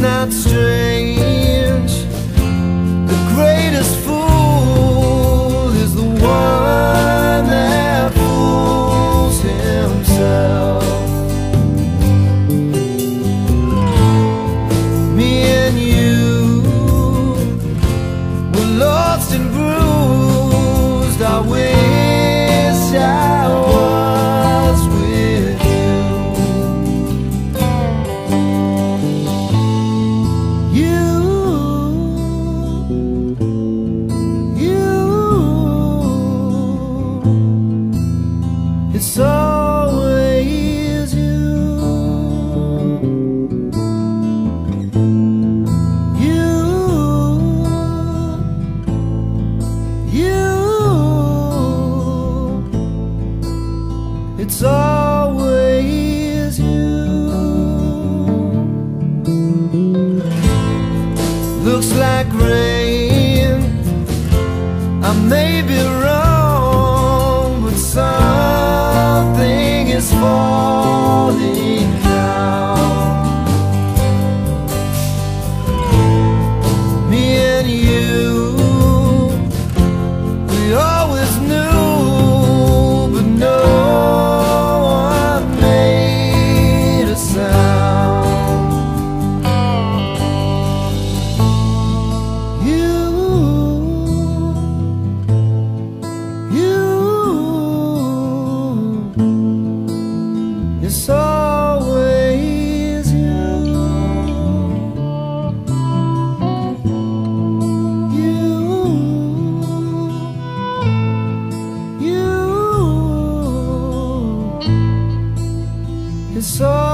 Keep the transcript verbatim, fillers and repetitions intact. it's not strange. The greatest fool is the one that fools himself. Me and you were lost and bruised. I wish I was with you. You, you, it's always you. You, you, it's always you. Looks like rain. I may be wrong, but something is falling down. Me and you, we always knew, but no one made a sound. You, you, it's always you. You, you, it's always.